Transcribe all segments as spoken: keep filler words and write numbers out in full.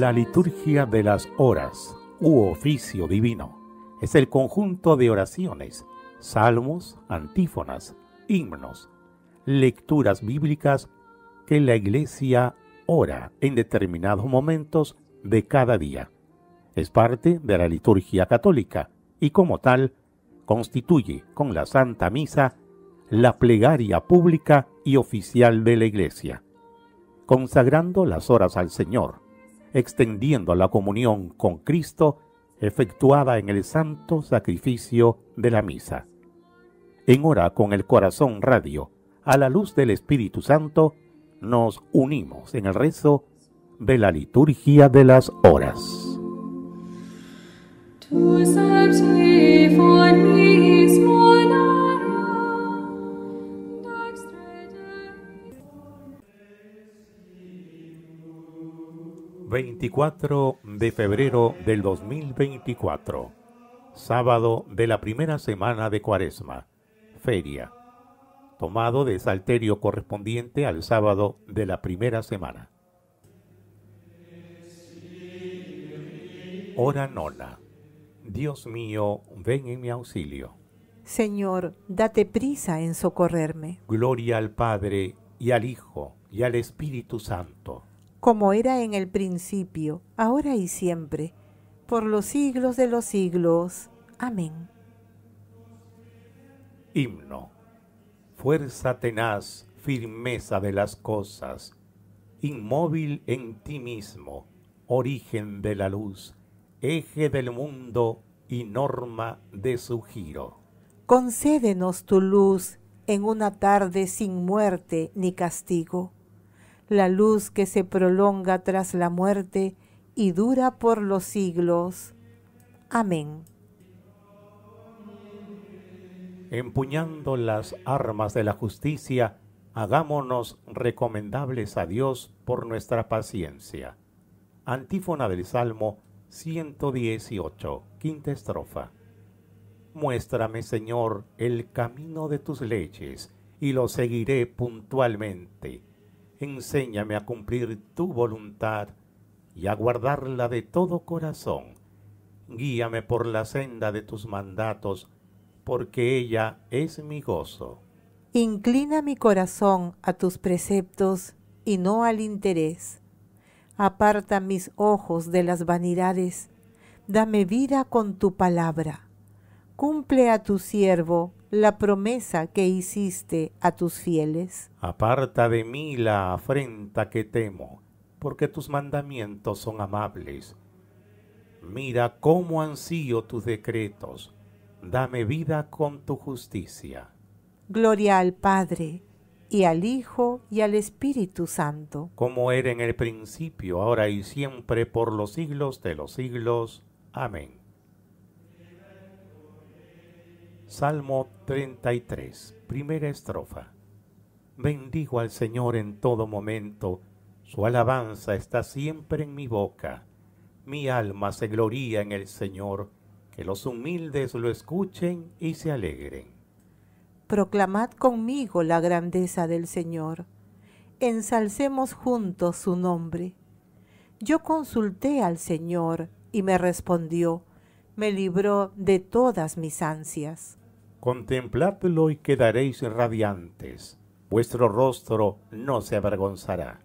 La liturgia de las horas, u oficio divino, es el conjunto de oraciones, salmos, antífonas, himnos, lecturas bíblicas que la Iglesia ora en determinados momentos de cada día. Es parte de la liturgia católica y como tal, constituye con la Santa Misa la plegaria pública y oficial de la Iglesia, consagrando las horas al Señor, extendiendo la comunión con Cristo efectuada en el santo sacrificio de la misa. En Ora Con El Corazon Radio, a la luz del Espíritu Santo, nos unimos en el rezo de la liturgia de las horas. Tu selbst von mir veinticuatro de febrero del dos mil veinticuatro, sábado de la primera semana de Cuaresma, feria, tomado de Salterio correspondiente al sábado de la primera semana. Ora nona. Dios mío, ven en mi auxilio. Señor, date prisa en socorrerme. Gloria al Padre, y al Hijo, y al Espíritu Santo. Como era en el principio, ahora y siempre, por los siglos de los siglos. Amén. Himno. Fuerza tenaz, firmeza de las cosas, inmóvil en ti mismo, origen de la luz, eje del mundo y norma de su giro. Concédenos tu luz en una tarde sin muerte ni castigo. La luz que se prolonga tras la muerte y dura por los siglos. Amén. Empuñando las armas de la justicia, hagámonos recomendables a Dios por nuestra paciencia. Antífona del Salmo ciento dieciocho, quinta estrofa. Muéstrame, Señor, el camino de tus leyes, y lo seguiré puntualmente. Enséñame a cumplir tu voluntad y a guardarla de todo corazón. Guíame por la senda de tus mandatos, porque ella es mi gozo. Inclina mi corazón a tus preceptos y no al interés. Aparta mis ojos de las vanidades. Dame vida con tu palabra. Cumple a tu siervo la promesa que hiciste a tus fieles. Aparta de mí la afrenta que temo, porque tus mandamientos son amables. Mira cómo ansío tus decretos. Dame vida con tu justicia. Gloria al Padre, y al Hijo, y al Espíritu Santo. Como era en el principio, ahora y siempre, por los siglos de los siglos. Amén. Salmo treinta y tres, primera estrofa. Bendigo al Señor en todo momento, su alabanza está siempre en mi boca. Mi alma se gloría en el Señor, que los humildes lo escuchen y se alegren. Proclamad conmigo la grandeza del Señor, ensalcemos juntos su nombre. Yo consulté al Señor y me respondió, me libró de todas mis ansias. Contempladlo y quedaréis radiantes, vuestro rostro no se avergonzará.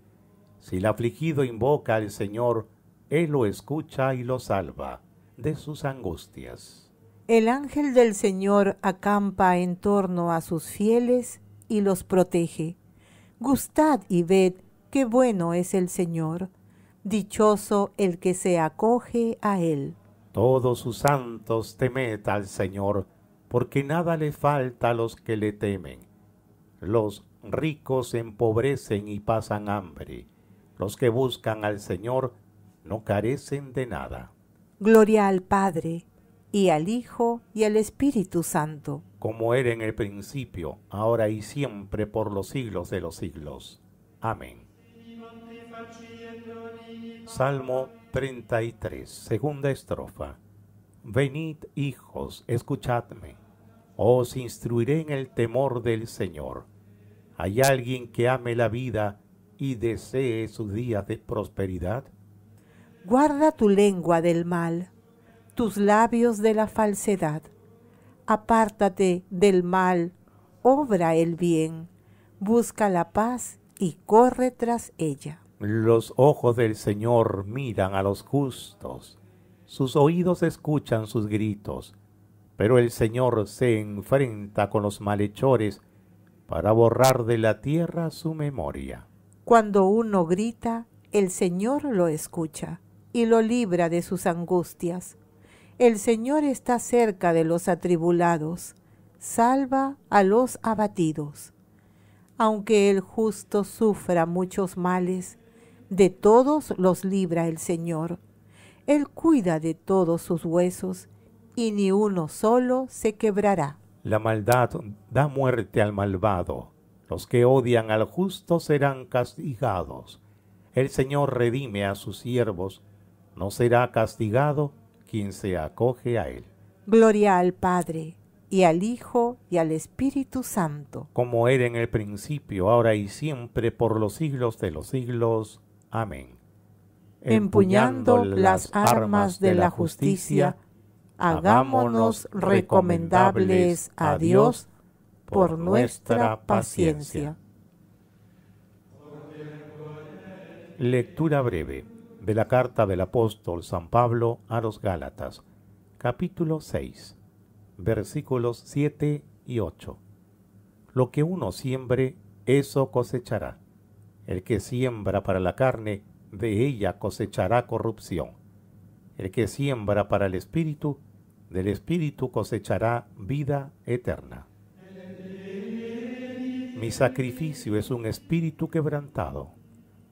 Si el afligido invoca al Señor, Él lo escucha y lo salva de sus angustias. El ángel del Señor acampa en torno a sus fieles y los protege. Gustad y ved qué bueno es el Señor, dichoso el que se acoge a Él. Todos sus santos temed al Señor, porque nada le falta a los que le temen. Los ricos empobrecen y pasan hambre. Los que buscan al Señor no carecen de nada. Gloria al Padre, y al Hijo, y al Espíritu Santo. Como era en el principio, ahora y siempre, por los siglos de los siglos. Amén. Salmo treinta y tres, segunda estrofa. Venid, hijos, escuchadme. Os instruiré en el temor del Señor. ¿Hay alguien que ame la vida y desee sus días de prosperidad? Guarda tu lengua del mal, tus labios de la falsedad. Apártate del mal, obra el bien, busca la paz y corre tras ella. Los ojos del Señor miran a los justos, sus oídos escuchan sus gritos, pero el Señor se enfrenta con los malhechores para borrar de la tierra su memoria. Cuando uno grita, el Señor lo escucha y lo libra de sus angustias. El Señor está cerca de los atribulados, salva a los abatidos. Aunque el justo sufra muchos males, de todos los libra el Señor. Él cuida de todos sus huesos, y ni uno solo se quebrará. La maldad da muerte al malvado. Los que odian al justo serán castigados. El Señor redime a sus siervos. No será castigado quien se acoge a Él. Gloria al Padre, y al Hijo, y al Espíritu Santo. Como era en el principio, ahora y siempre, por los siglos de los siglos. Amén. Empuñando, Empuñando las armas de la justicia, hagámonos recomendables a Dios por nuestra paciencia. Lectura breve de la carta del apóstol San Pablo a los Gálatas, capítulo seis, versículos siete y ocho. Lo que uno siembre, eso cosechará. El que siembra para la carne, de ella cosechará corrupción. El que siembra para el Espíritu, del Espíritu cosechará vida eterna. Mi sacrificio es un espíritu quebrantado.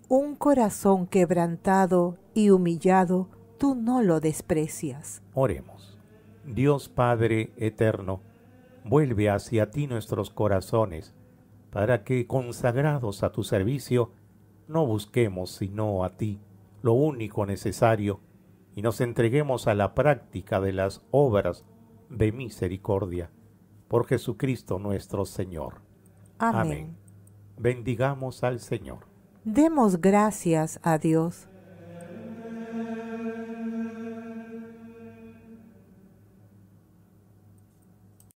Un corazón quebrantado y humillado, tú no lo desprecias. Oremos. Dios Padre eterno, vuelve hacia ti nuestros corazones, para que, consagrados a tu servicio, no busquemos sino a ti, lo único necesario, y nos entreguemos a la práctica de las obras de misericordia. Por Jesucristo nuestro Señor. Amén. Amén. Bendigamos al Señor. Demos gracias a Dios.